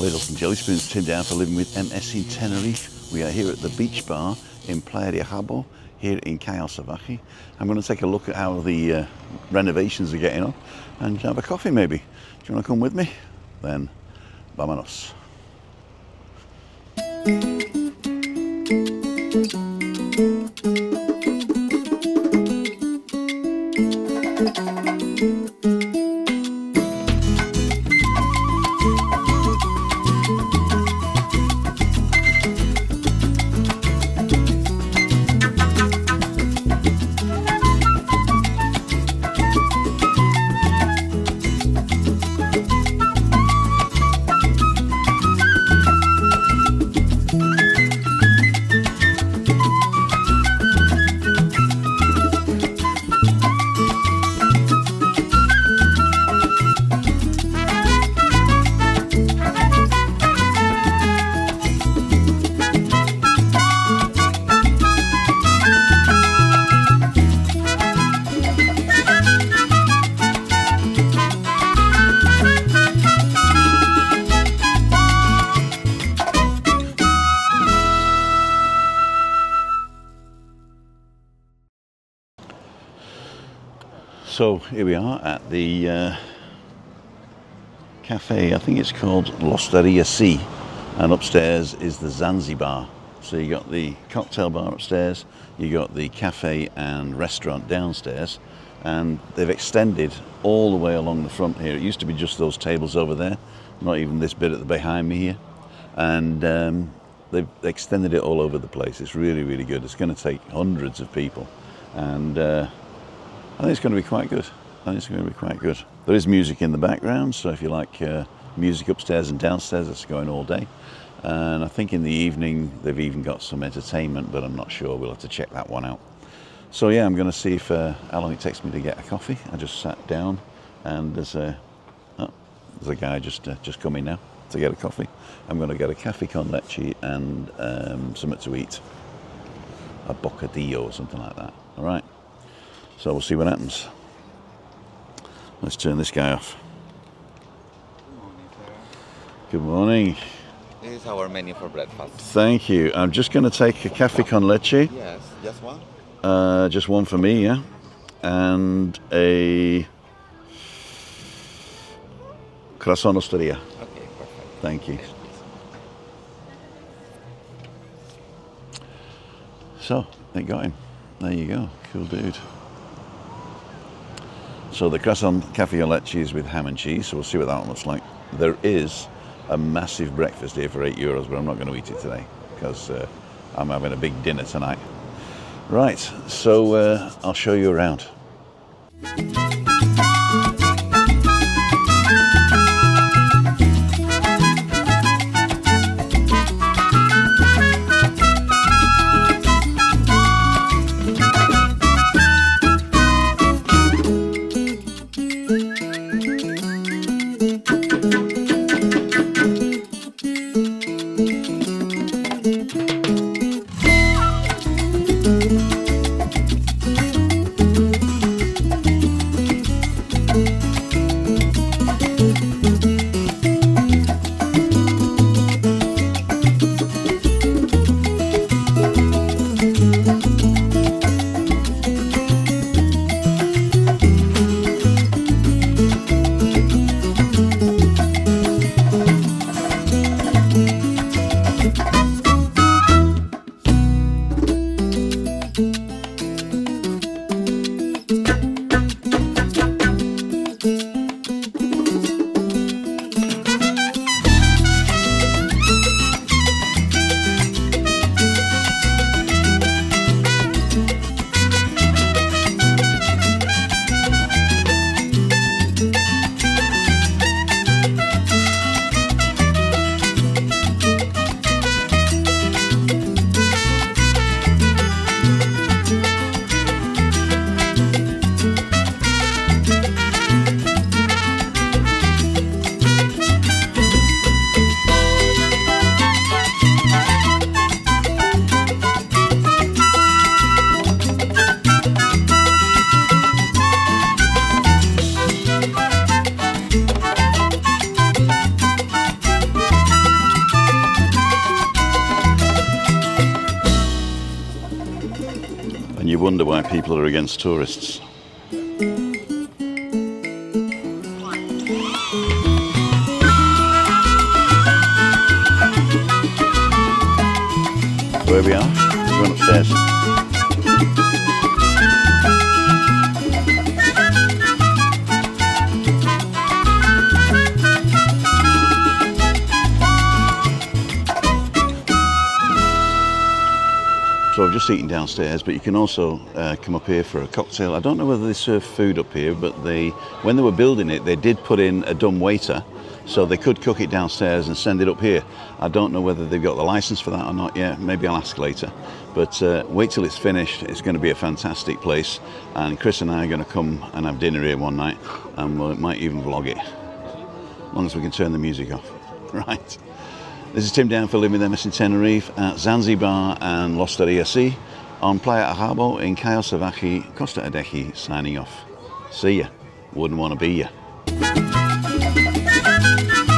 We're Lachlan Jellyspoon's Tim Down for Living with MS in Tenerife. We are here at the beach bar in Playa de Ajabo, here in Callao Salvaje. I'm going to take a look at how the renovations are getting on and have a coffee maybe. Do you want to come with me? Then, vámonos. So here we are at the cafe, I think it's called L'Osteria C, and upstairs is the Sansibar. So you got the cocktail bar upstairs, you got the cafe and restaurant downstairs, and they've extended all the way along the front here. It used to be just those tables over there, not even this bit at the behind me here, and they've extended it all over the place. It's really, really good. It's going to take hundreds of people, and I think it's going to be quite good. I think it's going to be quite good. There is music in the background, so if you like music upstairs and downstairs, it's going all day. And I think in the evening, they've even got some entertainment, but I'm not sure. We'll have to check that one out. So yeah, I'm going to see if how long it takes me to get a coffee. I just sat down, and there's a guy just coming now to get a coffee. I'm going to get a café con leche and something to eat, a bocadillo or something like that. All right. So we'll see what happens. Let's turn this guy off. Good morning. This is our menu for breakfast. Thank you. I'm just going to take a café con leche. Yes, just one? Just one for me, yeah. And a croissant osteria. Okay, perfect. Thank you. So, they got him. There you go. Cool dude. So the croissant café au leche is with ham and cheese, so we'll see what that one looks like. There is a massive breakfast here for €8, but I'm not going to eat it today because I'm having a big dinner tonight. Right, so I'll show you around. wonder why people are against tourists. Where we are, we're going upstairs. So I've just eaten downstairs, but you can also come up here for a cocktail. I don't know whether they serve food up here, but when they were building it, they did put in a dumb waiter, so they could cook it downstairs and send it up here. I don't know whether they've got the license for that or not yet. Maybe I'll ask later. But wait till it's finished. It's going to be a fantastic place. And Chris and I are going to come and have dinner here one night, and we might even vlog it, as long as we can turn the music off. Right. This is Tim Down for Living with MS in Tenerife at Zanzibar and L'Osteria C on Playa Ajabo in Callao Salvaje, Costa Adeje, signing off. See ya. Wouldn't want to be ya.